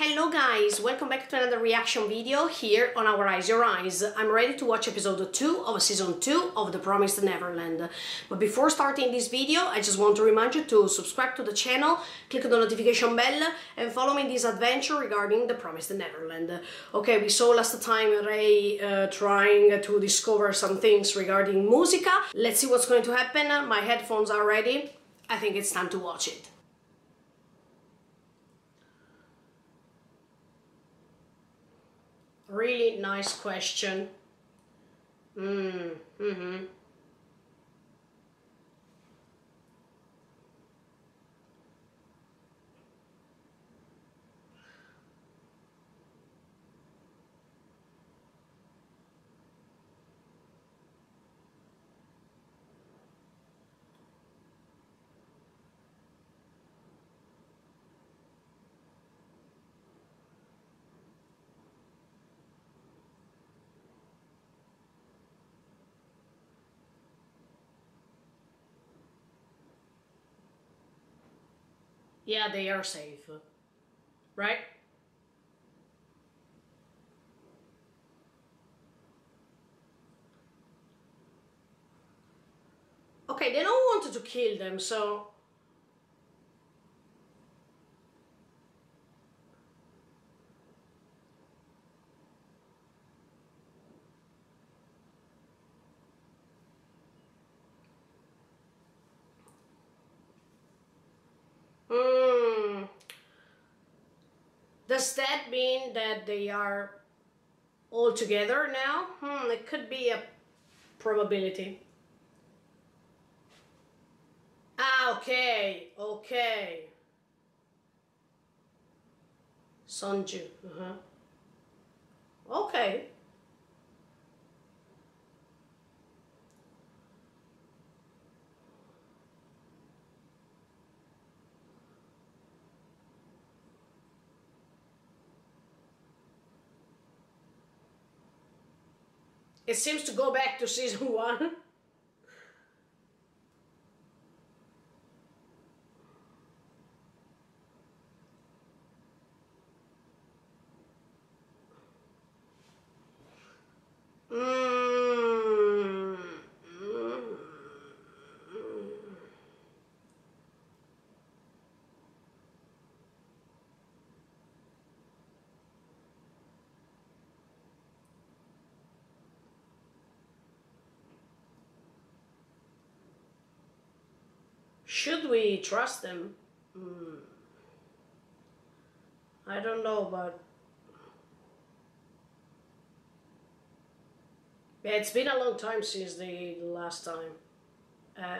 Hello guys, welcome back to another reaction video here on Our Eyes, Your Eyes. I'm ready to watch episode 2 of season 2 of The Promised Neverland. But before starting this video, I just want to remind you to subscribe to the channel, click the notification bell and follow me in this adventure regarding The Promised Neverland. Okay, we saw last time Ray trying to discover some things regarding Musica. Let's see what's going to happen. My headphones are ready. I think it's time to watch it. Really nice question. Yeah, they are safe, right? Okay, they don't want to kill them, so... Does that mean that they are all together now? It could be a probability. Ah, okay, okay. Sonju, Okay. It seems to go back to season 1. Should we trust them? I don't know, but... yeah, it's been a long time since the last time. Yeah.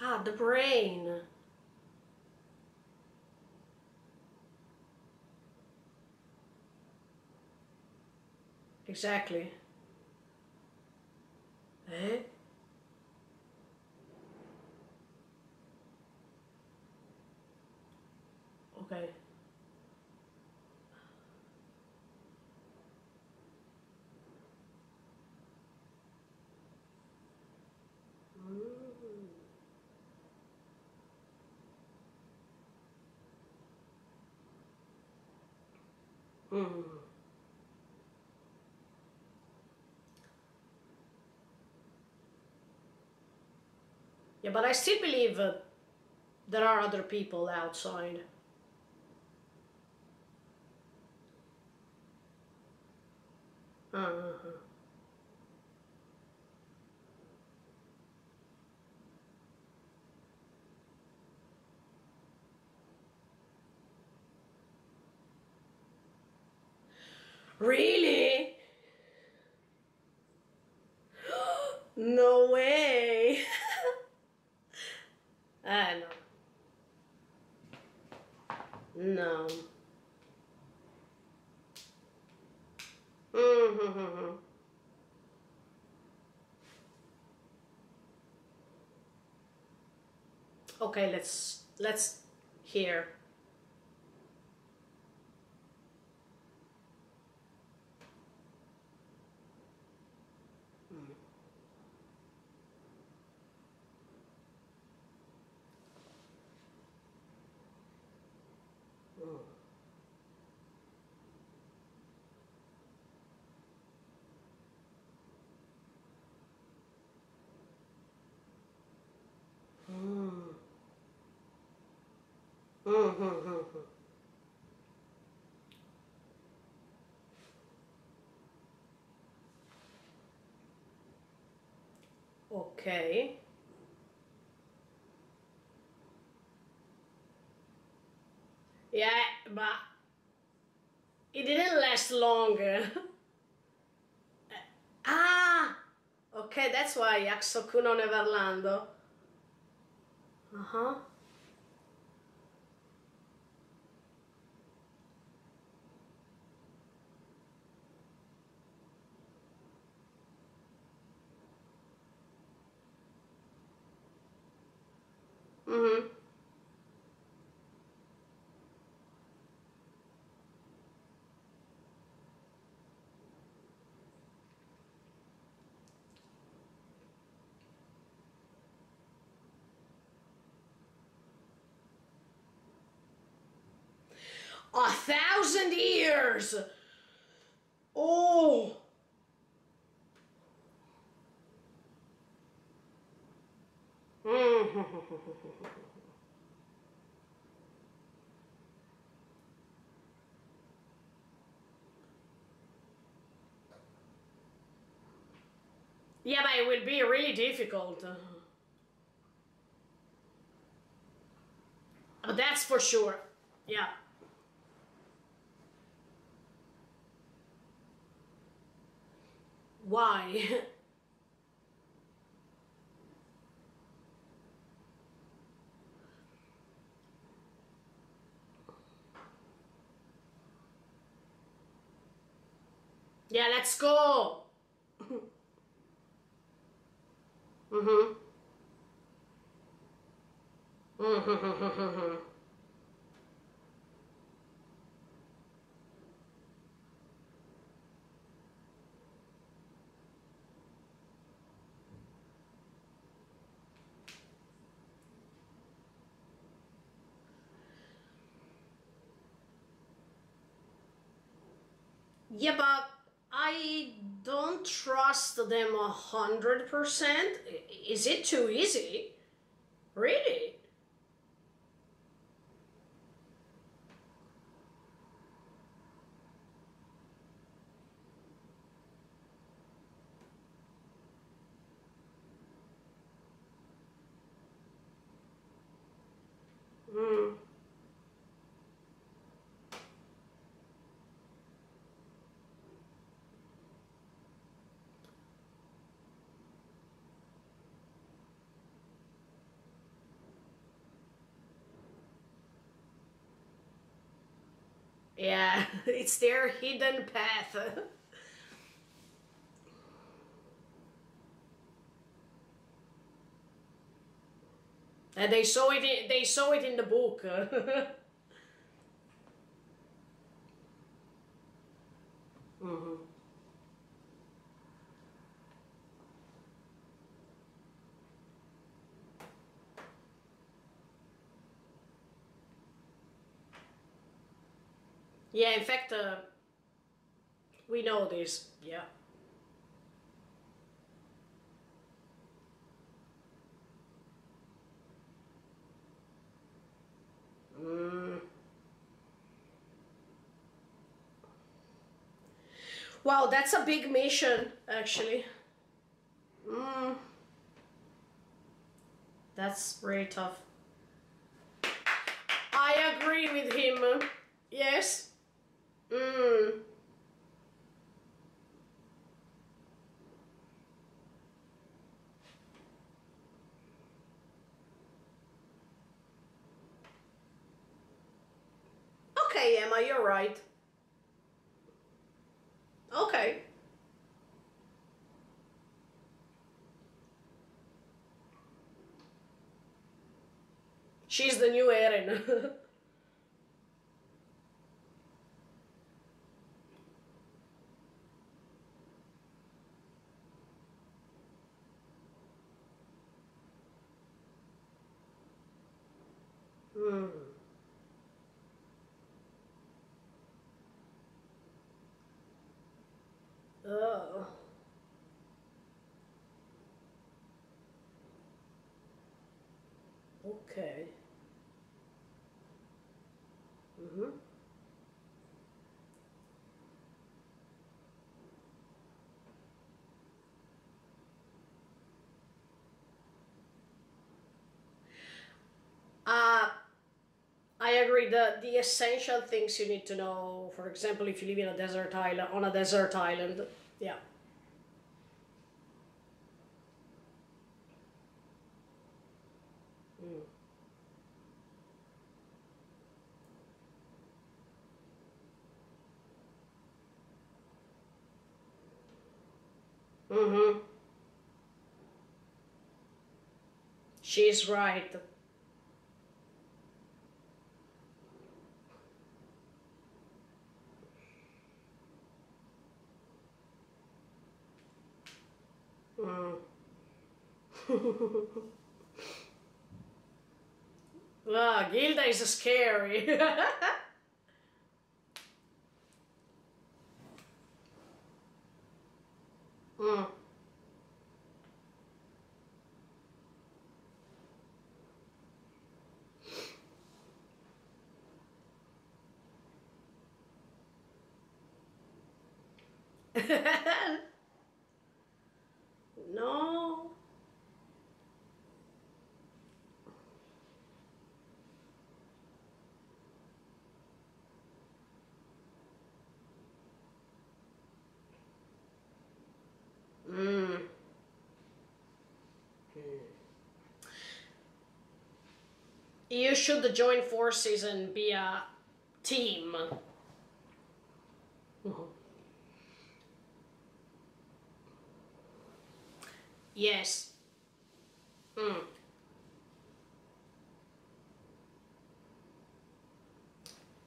Ah, the brain. Exactly. Eh? Okay. Yeah, but I still believe there are other people outside. Really? No way! I don't know. No. Mm-hmm. Okay, let's hear. Okay. Yeah, but it didn't last longer. Okay, that's why Shingeki no Kyojin. Uh-huh. Mm-hmm. A 1,000 years. Oh. Yeah, but it will be really difficult. Oh, that's for sure. Yeah. Why? Yeah, let's go. Mm-hmm. Mm-hmm. Yeah, but I don't trust them 100%. Is it too easy? Really? Yeah, it's their hidden path. And they saw it in the book. Mm-hmm. Yeah, in fact, we know this, yeah. Wow, that's a big mission, actually. That's really tough. I agree with him, yes. okay, Emma, you're right. Okay. She's the new Eren. Oh. Okay. Mm-hmm. I agree that the essential things you need to know, for example, if you live in a desert island, on a desert island, yeah. Mm. Mm-hmm. She's right. Ah, Gilda is scary. Mm. No. You should join forces and be a team. Yes.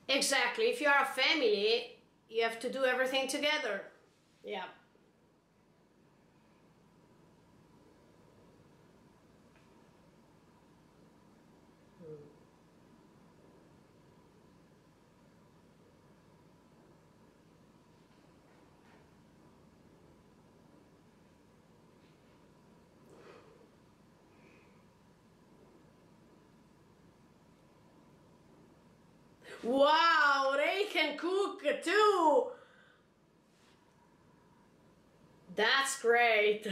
Exactly. If you are a family, you have to do everything together. Yeah. Wow, Ray can cook too! That's great!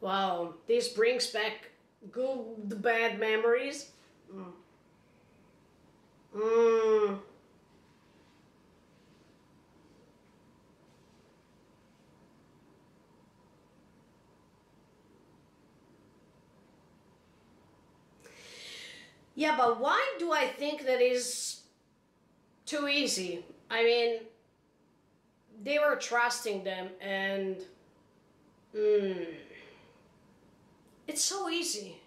Wow, this brings back good, bad memories. Mm. Mm. Yeah, but why do I think that is too easy? I mean, they were trusting them and... It's so easy.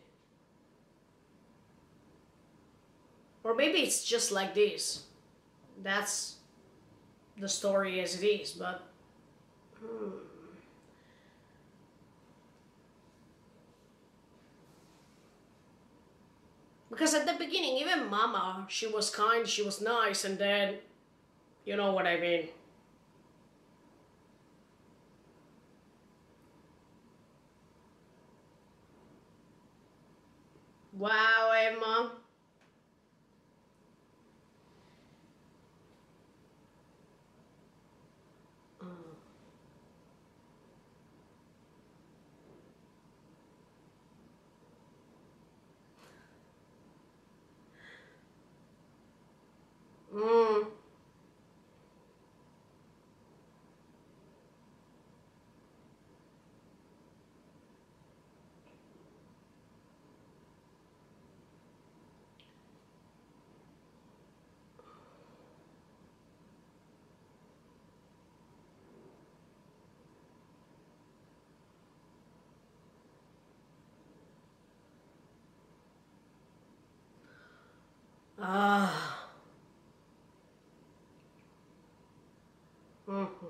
Or maybe it's just like this. That's the story as it is, but... Because at the beginning, even Mama, she was kind, she was nice, and then... You know what I mean. Wow, Emma.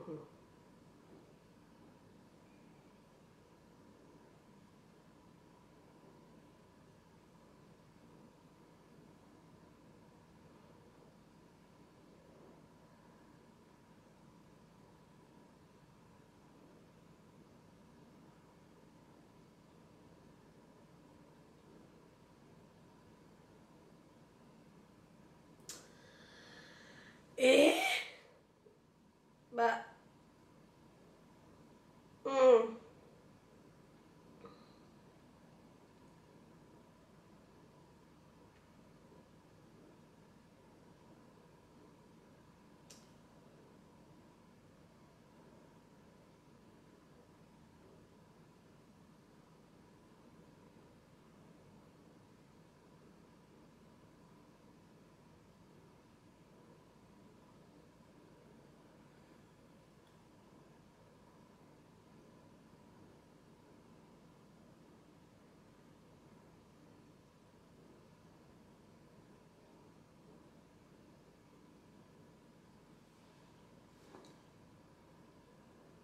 cuckoo. But,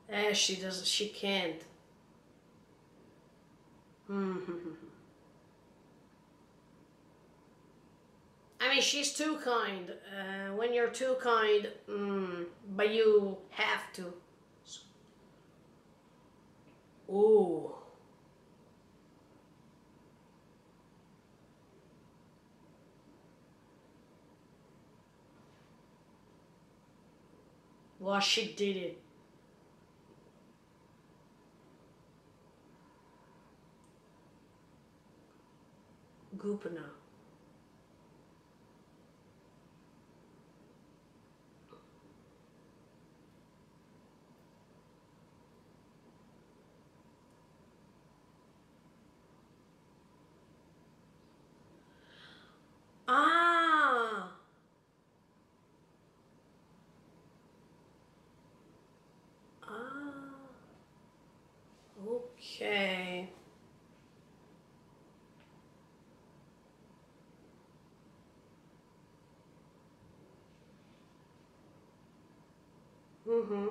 eh, she doesn't, she can't. I mean, she's too kind. When you're too kind, but you have to. Ooh. Well, she did it. Goopana. Ah. Ah. Okay. Mm-hmm.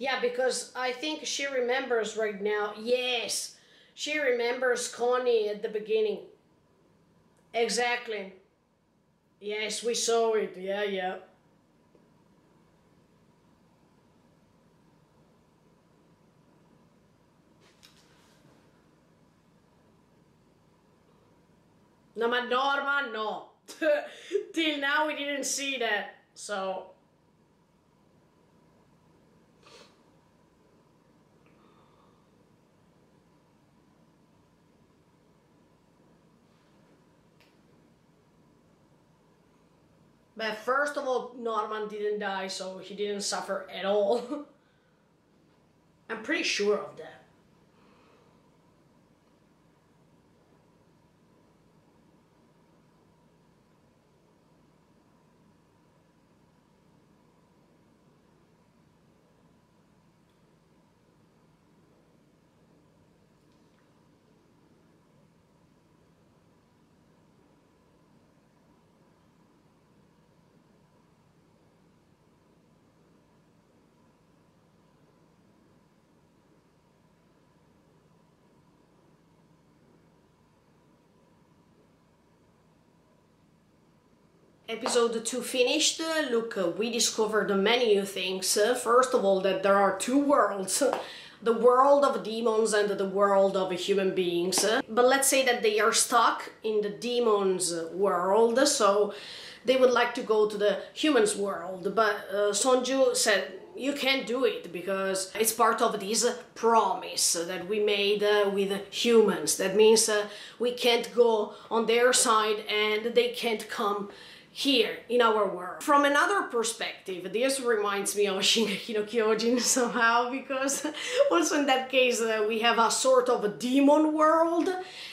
Yeah, because I think she remembers right now. Yes, she remembers Connie at the beginning. Exactly. Yes, we saw it. Yeah. No, my Norman, no. Till now we didn't see that, so... But first of all, Norman didn't die, so he didn't suffer at all. I'm pretty sure of that. Episode 2 finished. Look, we discovered many new things. First of all, that there are two worlds. The world of demons and the world of human beings. But let's say that they are stuck in the demons world, so they would like to go to the humans world. But Sonju said, you can't do it because it's part of this promise that we made with humans. That means we can't go on their side and they can't come here in our world. From another perspective, this reminds me of Shingeki no Kyojin somehow, because also in that case we have a sort of a demon world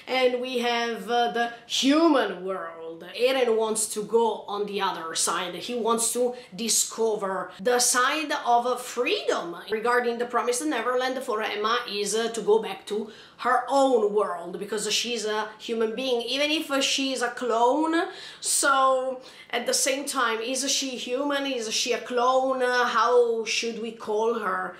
and we have the human world. Eren wants to go on the other side. He wants to discover the side of freedom. Regarding The Promised Neverland, for Emma is to go back to her own world, because she's a human being, even if she's a clone. So at the same time, is she human? Is she a clone? How should we call her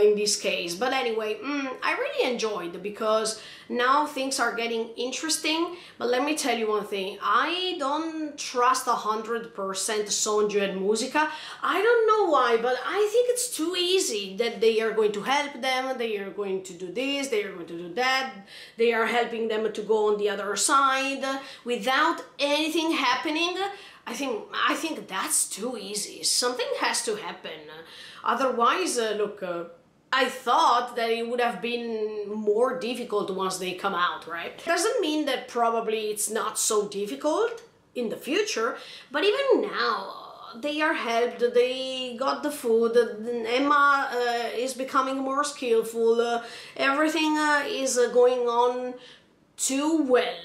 in this case? But anyway, I really enjoyed, because now things are getting interesting. But let me tell you one thing, I don't trust 100% Sonju and Musica. I don't know why, but I think it's too easy that they are going to help them, they are going to do this, they are going to do that, they are helping them to go on the other side without anything happening. I think that's too easy. Something has to happen, otherwise look, I thought that it would have been more difficult once they come out, right? Doesn't mean that probably it's not so difficult in the future, but even now they are helped, they got the food, Emma is becoming more skillful, everything is going on too well.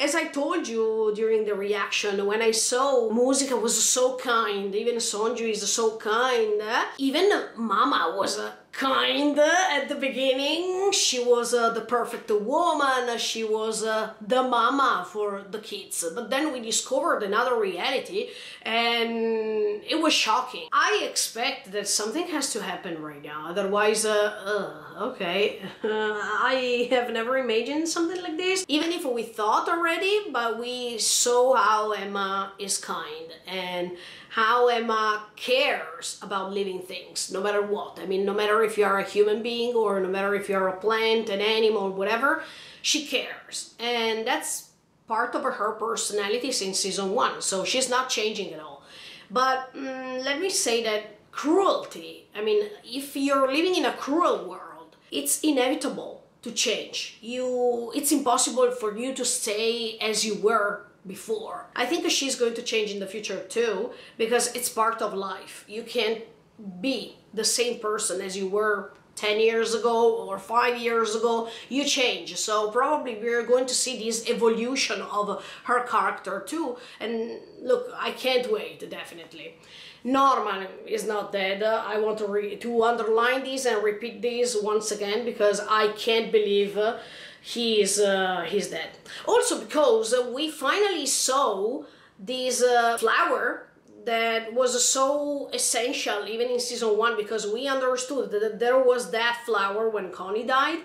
As I told you during the reaction, when I saw Musica was so kind, even Sonju is so kind, even Mama was kind at the beginning. She was the perfect woman, she was the mama for the kids. But then we discovered another reality and it was shocking. I expect that something has to happen right now, otherwise, okay, I have never imagined something like this. Even if we thought already, but we saw how Emma is kind and how Emma cares about living things, no matter what. I mean, no matter if you are a human being or no matter if you are a plant, an animal, whatever, she cares. And that's part of her personality since season 1, so she's not changing at all. But let me say that cruelty, I mean, if you're living in a cruel world, it's inevitable to change. It's impossible for you to stay as you were before. I think she's going to change in the future too, because it's part of life. You can't be the same person as you were 10 years ago or 5 years ago. You change, so probably we're going to see this evolution of her character too. And look, I can't wait, definitely. Norman is not dead. I want to underline this and repeat this once again, because I can't believe he's dead. Also because we finally saw this flower that was so essential even in season 1, because we understood that there was that flower when Connie died,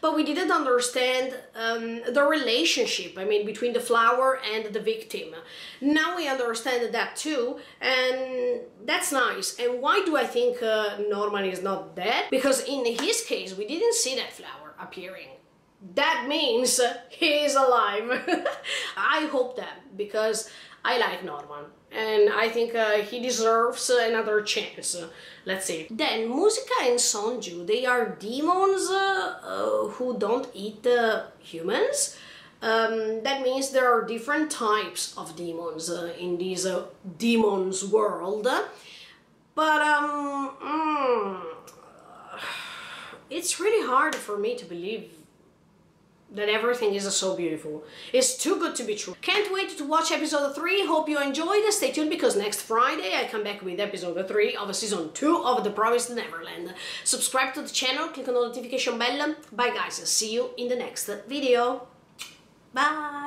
but we didn't understand the relationship, I mean, between the flower and the victim. Now we understand that too, and that's nice. And why do I think Norman is not dead? Because in his case, we didn't see that flower appearing. That means he is alive. I hope that, because I like Norman, and I think he deserves another chance. Let's see. Then Musica and Sonju, they are demons who don't eat humans. That means there are different types of demons in this demons world. But it's really hard for me to believe that everything is so beautiful. It's too good to be true. Can't wait to watch episode 3. Hope you enjoyed. Stay tuned, because next Friday I come back with episode 3 of season 2 of The Promised Neverland. Subscribe to the channel, click on the notification bell. Bye guys, see you in the next video. Bye!